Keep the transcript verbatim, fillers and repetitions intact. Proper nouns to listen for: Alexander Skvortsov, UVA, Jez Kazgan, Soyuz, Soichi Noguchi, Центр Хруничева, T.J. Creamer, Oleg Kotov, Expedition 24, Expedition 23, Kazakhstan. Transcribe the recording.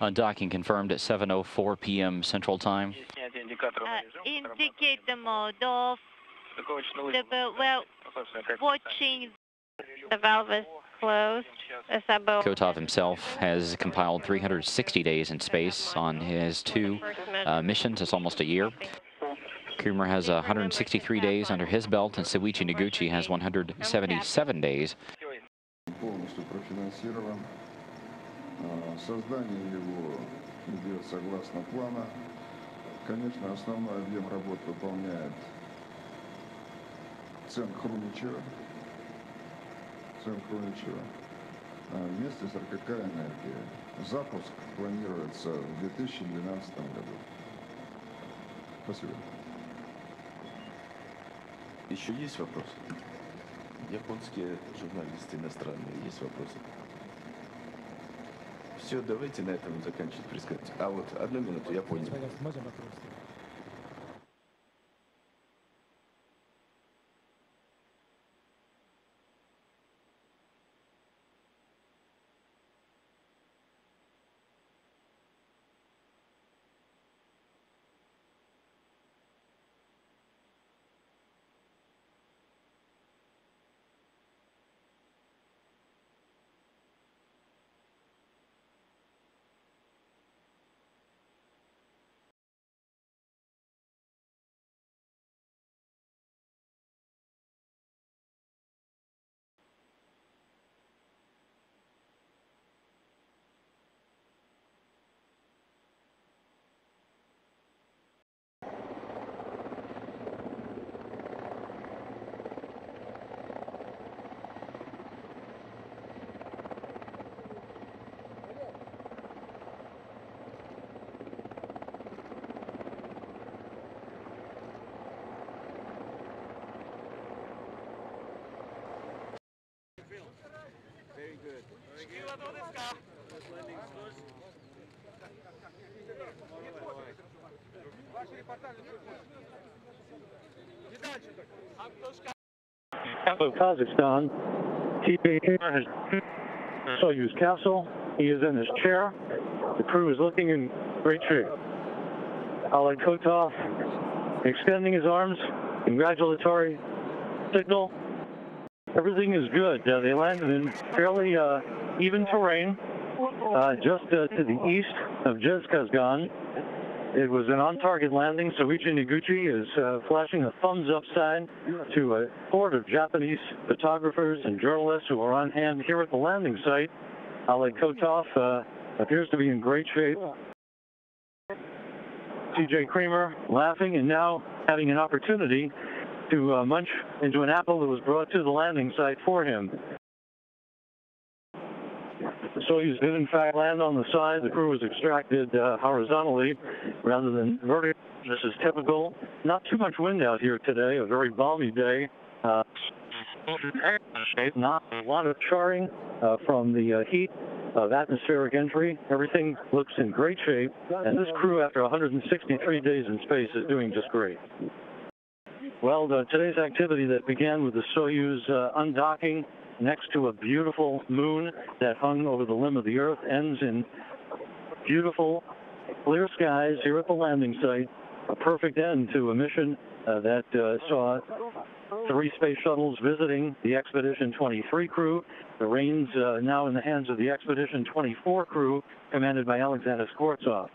Undocking confirmed at seven oh four p m Central Time. Uh, indicate the mode of the, well, watching the valve is closed. Kotov himself has compiled three hundred sixty days in space on his two uh, missions. It's almost a year. Creamer has one hundred sixty-three days under his belt, and Soichi Noguchi has one hundred seventy-seven days. Создание его идет согласно плана. Конечно, основной объем работ выполняет Центр Хруничева. Центр Хруничева вместе с эр ка ка «Энергия». Запуск планируется в две тысячи двенадцатом году. Спасибо. Еще есть вопросы? Японские журналисты иностранные, есть вопросы? Все, давайте на этом заканчивать пресс-конференцию. А вот одну минуту, я понял. Hello, Kazakhstan. T J Creamer has Soyuz capsule. He is in his chair. The crew is looking in great shape. Oleg Kotov extending his arms, congratulatory signal. Everything is good. Uh, they landed in fairly uh, even terrain, uh, just uh, to the east of Jez Kazgan. It was an on-target landing. Soichi Noguchi is uh, flashing a thumbs-up sign to a horde of Japanese photographers and journalists who are on hand here at the landing site. Oleg Kotov uh, appears to be in great shape. T J Creamer laughing and now having an opportunity to uh, munch into an apple that was brought to the landing site for him. The Soyuz did in fact land on the side. The crew was extracted uh, horizontally rather than vertically. This is typical. Not too much wind out here today, a very balmy day. Uh, not a lot of charring uh, from the uh, heat of atmospheric entry. Everything looks in great shape, and this crew after one hundred sixty-three days in space is doing just great. Well, the, today's activity that began with the Soyuz uh, undocking next to a beautiful moon that hung over the limb of the Earth ends in beautiful, clear skies here at the landing site, a perfect end to a mission uh, that uh, saw three space shuttles visiting the Expedition twenty-three crew. The reins uh, now in the hands of the Expedition twenty-four crew, commanded by Alexander Skvortsov.